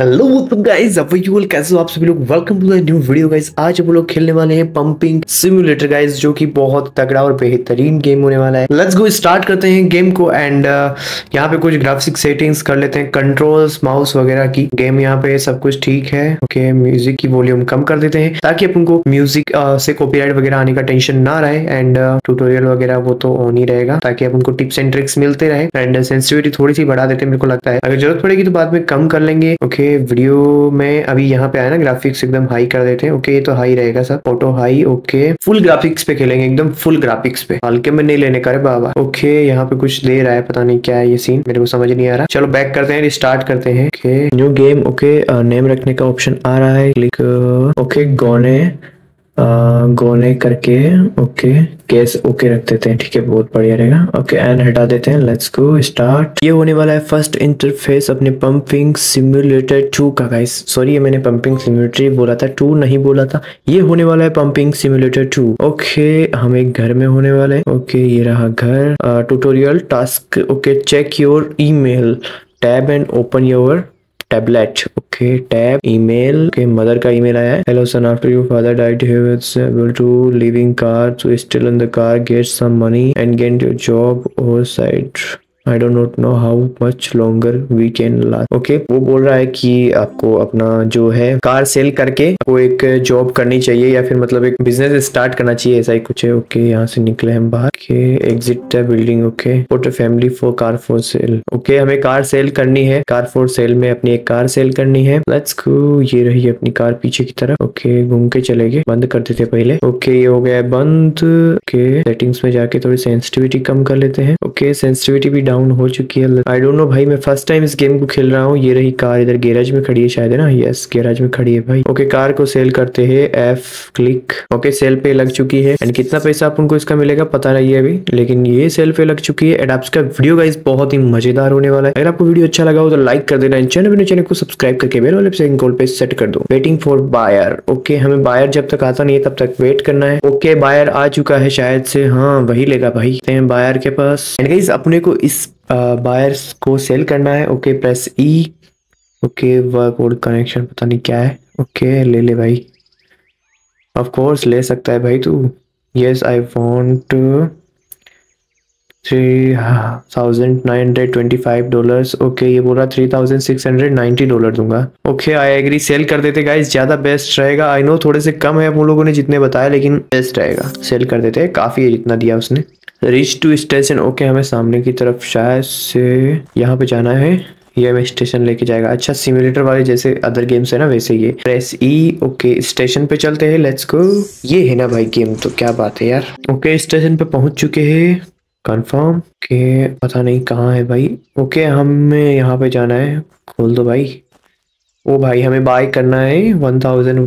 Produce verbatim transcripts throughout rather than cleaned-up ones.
Hello guys, आप कैसे हो? आप सभी लोग welcome to the new video. Guys आज हम लोग खेलने वाले हैं पंपिंग सिमुलेटर गाइस, जो कि बहुत तगड़ा और बेहतरीन गेम होने वाला है। लेट्स गो स्टार्ट करते हैं गेम को। एंड uh, यहाँ पे कुछ ग्राफिक सेटिंग्स कर लेते हैं, कंट्रोल्स, माउस वगैरह की। गेम यहाँ पे सब कुछ ठीक है। ओके okay, म्यूजिक की वॉल्यूम कम कर देते हैं ताकि अपन को म्यूजिक uh, से कॉपीराइट वगैरह आने का टेंशन ना रहे। एंड ट्यूटोरियल वगैरह वो तो ऑन ही रहेगा ताकि अपन को टिप्स एंड ट्रिक्स मिलते रहे। एंड सेंसिटिविटी थोड़ी सी बढ़ा देते हैं, मेरे को लगता है अगर जरूरत पड़ेगी तो बाद में कम कर लेंगे। ओके okay, वीडियो में अभी यहाँ पे आया ना, ग्राफिक्स एकदम हाई कर देते हैं। ओके okay, ये तो हाई रहेगा sir, photo high. Okay full graphics पे खेलेंगे, एकदम फुल ग्राफिक्स पे, हल्के में नहीं लेने का रे बाबा। ओके okay, यहाँ पे कुछ दे रहा है, पता नहीं क्या है ये सीन, मेरे को समझ नहीं आ रहा। चलो बैक करते हैं, रिस्टार्ट करते हैं। Okay new game. Okay name रखने का ऑप्शन आ रहा है, क्लिक। ओके गोने गोने करके ओके केस ओके रख देते हैं, ठीक है, बहुत बढ़िया रहेगा। ओके एंड हटा देते हैं। Let's go start. ये होने वाला है फर्स्ट इंटरफेस अपने पंपिंग सिमुलेटर टू का गाइस। सॉरी, मैंने पंपिंग सिमुलेटर बोला था, टू नहीं बोला था। ये होने वाला है पंपिंग सिमुलेटर टू। ओके हम एक घर में होने वाले हैं। ओके ये रहा घर। Tutorial task. Okay check your email tab and open your tablet. Okay tab email के मदर का ईमेल आया है। Hello son, after your father died he was able to living car to still in the car, get some money and get your job और side. I don't note know how much longer we can last. Okay वो बोल रहा है कि आपको अपना जो है कार सेल करके आपको एक जॉब करनी चाहिए या फिर मतलब एक बिजनेस स्टार्ट करना चाहिए, ऐसा ही कुछ है। ओके okay, यहाँ से निकले हम बाहर के। एग्जिट है building. Okay photo family for car for sale. Okay हमें कार सेल करनी है, कार फॉर सेल में अपनी एक कार सेल करनी है। Let's go. ये रही अपनी कार पीछे की तरफ। ओके okay, घूम के चले गए, बंद कर देते पहले। ओके okay, ये हो गया बंद। ओके okay, सेटिंग्स में जाके थोड़ी सेंसिटिविटी कम कर लेते हैं। ओके okay, सेंसिटिविटी भी हो चुकी है। आई डोंट नो भाई, मैं फर्स्ट टाइम इस गेम को खेल रहा हूँ। ये रही कार, इधर गैरेज में खड़ी है शायद, है ना? यस गैरेज में खड़ी है भाई। ओके कार को सेल करते हैं, एफ क्लिक। ओके सेल पे लग चुकी है। एंड कितना पैसा अपन को इसका मिलेगा पता नहीं है अभी, लेकिन ये सेल पे लग चुकी है। एंड आपका वीडियो गाइस बहुत ही मजेदार होने वाला है। अगर आपको वीडियो अच्छा लगा हो तो लाइक कर देना, चैनल चैनल को सब्सक्राइब करके बेल वाले सेटिंग कॉल पे सेट कर दो। Waiting for buyer. ओके हमें बायर जब तक आता नहीं है तब तक वेट करना है। ओके बायर आ चुका है शायद से, हाँ वही लेगा भाई बायर के पास। एंड गाइस अपने को इस बायर्स uh, को सेल करना है। Okay press E. Okay work और कनेक्शन पता नहीं क्या है। ओके okay, ले ले भाई, ऑफ कोर्स ले सकता है भाई तू। Yes I want three thousand nine hundred twenty five dollars. Okay ये बोला three thousand six hundred ninety dollar दूंगा। ओके आई एग्री, सेल कर देते गाइस, ज्यादा बेस्ट रहेगा। आई नो थोड़े से कम है उन लोगों ने जितने बताया, लेकिन बेस्ट रहेगा, सेल कर देते हैं। काफी है जितना दिया उसने। Reach to station. ओके हमें सामने की तरफ शायद से यहाँ पे जाना है, ये हमें स्टेशन लेके जाएगा। अच्छा सिमुलेटर वाले जैसे अदर गेम्स है ना वैसे ये। Press E. ओके स्टेशन पे चलते हैं, लेट्स गो। ये है ना भाई गेम, तो क्या बात है यार। ओके स्टेशन पे पहुंच चुके हैं कंफर्म के, पता नहीं कहाँ है भाई। ओके हमें यहाँ पे जाना है, खोल दो भाई। ओ भाई हमें बाय करना है one thousand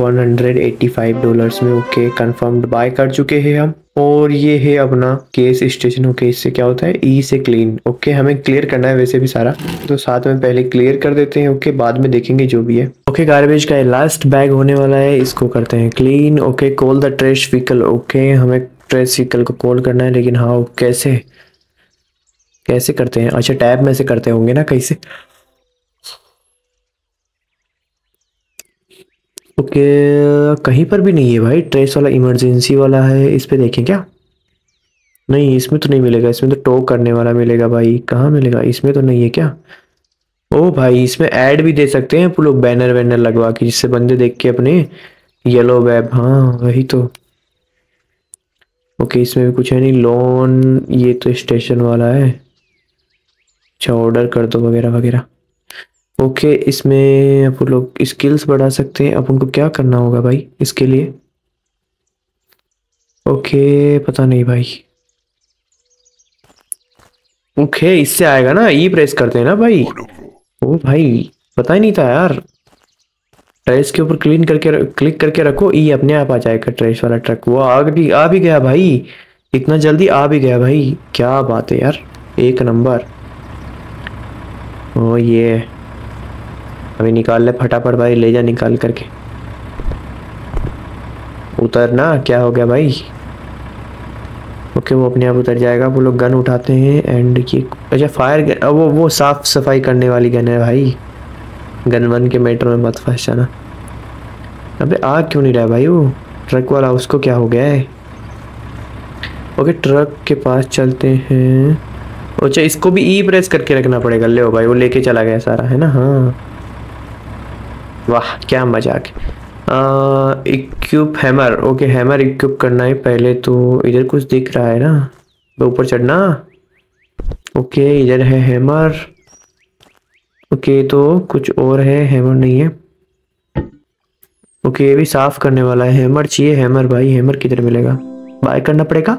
one hundred eighty five dollars में। ओके कंफर्म बाय कर चुके हैं हम। और ये है अपना केस स्टेशन। ओके इससे क्या होता है, ई से क्लीन। ओके हमें क्लियर करना है वैसे भी सारा, तो साथ में पहले क्लियर कर देते हैं। ओके बाद में देखेंगे जो भी है। ओके गार्बेज का लास्ट बैग होने वाला है, इसको करते हैं clean. Okay call the trash vehicle. Okay हमें ट्रेश व्हीकल को कॉल करना है, लेकिन हाँ कैसे कैसे करते हैं? अच्छा टैब में से करते होंगे ना कहीं से। ओके okay, कहीं पर भी नहीं है भाई ट्रेस वाला, इमरजेंसी वाला है। इस पे देखें क्या, नहीं इसमें तो नहीं मिलेगा, इसमें तो टो करने वाला मिलेगा भाई। कहाँ मिलेगा, इसमें तो नहीं है क्या? ओ भाई इसमें ऐड भी दे सकते हैं लोग, बैनर वैनर लगवा के, जिससे बंदे देख के अपने येलो वेब। हाँ वही तो। ओके okay, इसमें भी कुछ है नहीं। लोन, ये तो स्टेशन वाला है। अच्छा ऑर्डर कर दो वगैरह वगैरह। ओके okay, इसमें आप लोग स्किल्स बढ़ा सकते हैं। अब उनको क्या करना होगा भाई इसके लिए? ओके okay, पता नहीं भाई। ओके okay, इससे आएगा ना, ई प्रेस करते हैं ना भाई। ओ भाई पता ही नहीं था यार। ट्रेस के ऊपर क्लीन करके क्लिक करके रखो, ई अपने आप आ जाएगा। ट्रेस वाला ट्रक वो आ भी आ भी गया भाई, इतना जल्दी आ भी गया भाई, क्या बात है यार, एक नंबर। ओ ये अभी निकाल ले फटाफट भाई, ले जा निकाल करके। उतरना, क्या हो गया भाई? ओके वो अपने आप उतर जाएगा। वो लोग गन उठाते हैं एंड ये, अच्छा फायर गन, वो वो साफ सफाई करने वाली गन है भाई। गन वन के मेट्रो में मत फंस जाना। अबे आ क्यों नहीं रहा भाई वो ट्रक वाला, उसको क्या हो गया है? ओके ट्रक के पास चलते हैं। अच्छा इसको भी ई प्रेस करके रखना पड़ेगा। ले भाई वो लेके चला गया सारा, है ना? हाँ वाह क्या मजाक। Equip hammer, okay hammer equip करना है पहले तो। इधर कुछ दिख रहा है ना ऊपर चढ़ना? ओके इधर है हैमर। ओके तो कुछ और है, हैमर नहीं है। ओके ये भी साफ करने वाला है, हैमर चाहिए। हैमर भाई हैमर किधर मिलेगा? बाय करना पड़ेगा।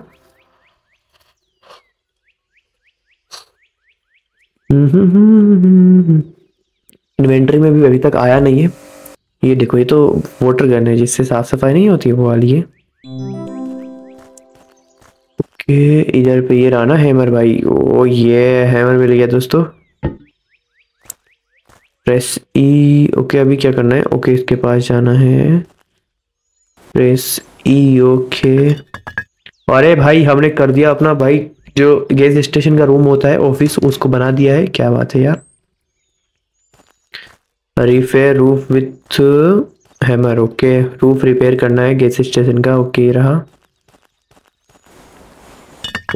इन्वेंट्री में भी अभी तक आया नहीं है। ये देखो ये तो वाटर गन है जिससे साफ सफाई नहीं होती है, वो वाली है। ओके इधर पे ये राना हैमर भाई। ओ ये हैमर मिल गया दोस्तों। Press E. ओके अभी क्या करना है? ओके इसके पास जाना है। Press E. ओके अरे भाई हमने कर दिया अपना भाई जो गैस स्टेशन का रूम होता है ऑफिस, उसको बना दिया है। क्या बात है यार। Repair roof with hammer. Okay roof repair करना है गैस स्टेशन का। ओके रहा।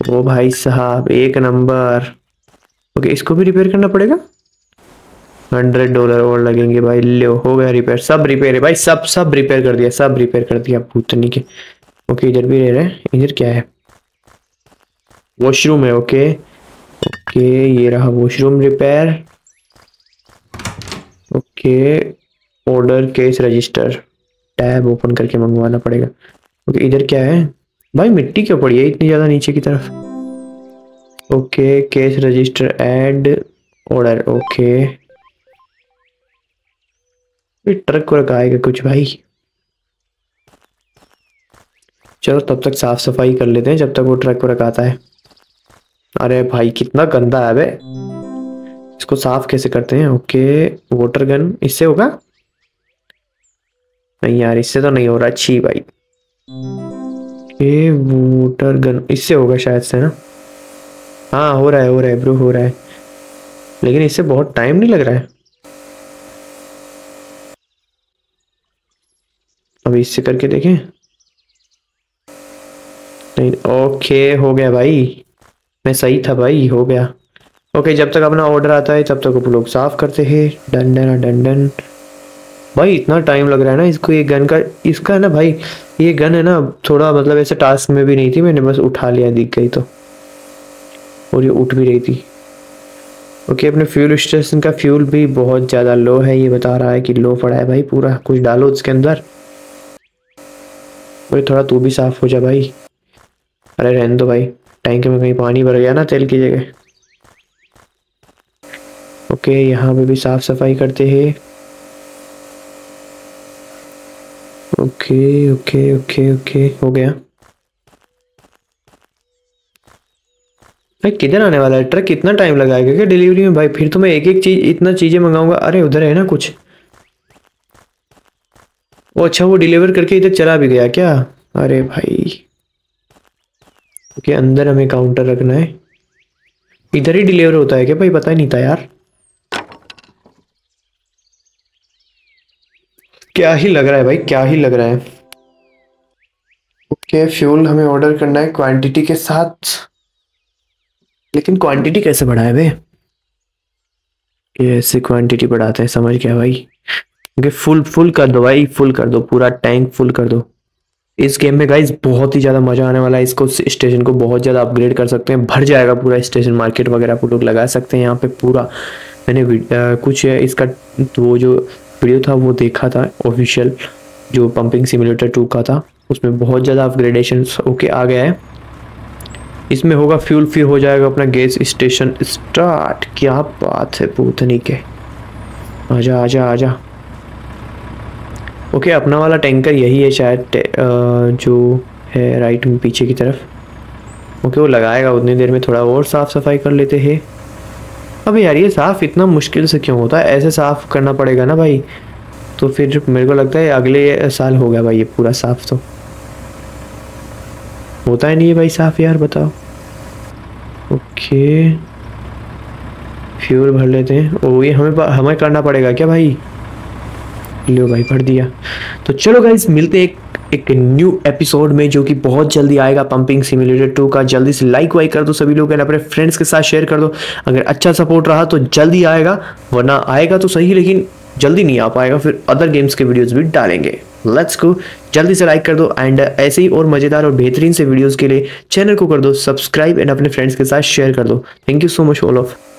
ओ भाई साहब एक नंबर। ओके इसको भी रिपेयर करना पड़ेगा। हंड्रेड डॉलर और लगेंगे भाई। ले हो गया रिपेयर, सब रिपेयर है भाई, सब सब रिपेयर कर दिया, सब रिपेयर कर दिया भूतनी के। ओके इधर भी रह रहे हैं। इधर क्या है? वॉशरूम है। ओके ओके ये रहा washroom repair. Okay order case register tab open करके मंगवाना पड़ेगा। ओके इधर क्या है भाई? मिट्टी क्यों पड़ी है इतनी ज्यादा नीचे की तरफ? Okay case register add order. Okay truck को रखाएगा कुछ भाई। चलो तब तक साफ सफाई कर लेते हैं जब तक वो ट्रक को रखाता है। अरे भाई कितना गंदा है बे, इसको साफ कैसे करते हैं? ओके वाटर गन, इससे होगा? नहीं यार इससे तो नहीं हो रहा। छी भाई ये वाटर गन इससे होगा शायद से ना। हाँ हो रहा है हो रहा है ब्रो हो रहा है, लेकिन इससे बहुत टाइम नहीं लग रहा है। अभी इससे करके देखें। नहीं ओके हो गया भाई, मैं सही था भाई, हो गया। ओके जब तक अपना ऑर्डर आता है तब तक आप लोग साफ करते हैं। Done done done done. भाई इतना टाइम लग रहा है ना इसको, ये गन का इसका है ना भाई, ये गन है ना थोड़ा मतलब ऐसे टास्क में भी नहीं थी, मैंने बस उठा लिया दिख गई तो, और ये उठ भी रही थी। ओके अपने फ्यूल स्टेशन का फ्यूल भी बहुत ज़्यादा लो है, ये बता रहा है कि लो पड़ा है भाई पूरा। कुछ डालो उसके अंदर। अरे थोड़ा तू भी साफ हो जा भाई। अरे रहने दो भाई, टैंक में कहीं पानी भर गया ना तेल की जगह। ओके okay, यहाँ पे भी साफ सफाई करते हैं। ओके ओके ओके ओके हो गया। भाई किधर आने वाला है ट्रक? कितना टाइम लगाएगा क्या डिलीवरी में भाई? फिर तो मैं एक एक चीज इतना चीजें मंगाऊंगा। अरे उधर है ना कुछ। वो अच्छा वो डिलीवर करके इधर चला भी गया क्या? अरे भाई ओके okay, अंदर हमें काउंटर रखना है। इधर ही डिलीवर होता है क्या भाई? पता ही नहीं था यार, क्या ही लग रहा है भाई, क्या ही लग रहा है। ओके okay, फ्यूल हमें ऑर्डर करना है क्वांटिटी के साथ, लेकिन क्वांटिटी कैसे बढ़ाए भाई? ये ऐसे क्वांटिटी बढ़ाते हैं, समझ गया भाई। ओके फुल फुल कर दो भाई, फुल कर दो, पूरा टैंक फुल कर दो। इस गेम में गाइज बहुत ही ज़्यादा मज़ा आने वाला है। इसको स्टेशन को बहुत ज़्यादा अपग्रेड कर सकते हैं, भर जाएगा पूरा स्टेशन। मार्केट वगैरह आप लोग लगा सकते हैं यहाँ पे पूरा। मैंने आ, कुछ इसका वो जो वीडियो था वो देखा था ऑफिशियल, जो पंपिंग सिमुलेटर टू का था, उसमें बहुत ज़्यादा अपग्रेडेशन होके आ गया है। इसमें होगा फ्यूल, फिर हो जाएगा अपना गैस स्टेशन स्टार्ट। क्या बात है पूतनी के, आजा आजा आजा। ओके okay, अपना वाला टैंकर यही है शायद जो है राइट में पीछे की तरफ। ओके okay, वो लगाएगा उतनी देर में। थोड़ा और साफ़ सफाई कर लेते हैं। अबे यार ये साफ़ इतना मुश्किल से क्यों होता है? ऐसे साफ़ करना पड़ेगा ना भाई, तो फिर मेरे को लगता है अगले साल हो गया भाई ये पूरा साफ़। तो होता ही नहीं है भाई साफ़ यार, बताओ। ओके okay, फ्यूल भर लेते हैं। ओ ये हमें हमें करना पड़ेगा क्या भाई? लो भाई भर दिया। तो चलो गाइस मिलते हैं एक एक न्यू एपिसोड में जो कि बहुत जल्दी आएगा पंपिंग सिमुलेटर टू का। जल्दी से लाइक वाइक कर दो सभी लोग, अपने फ्रेंड्स के साथ शेयर कर दो। अगर अच्छा सपोर्ट रहा तो जल्दी आएगा, वरना आएगा तो सही लेकिन जल्दी नहीं आ पाएगा, फिर अदर गेम्स के वीडियोस भी डालेंगे। लेट्स गो, जल्दी से लाइक कर दो। एंड ऐसे ही और मज़ेदार और बेहतरीन से वीडियोस के लिए चैनल को कर दो सब्सक्राइब एंड अपने फ्रेंड्स के साथ शेयर कर दो। Thank you so much all of.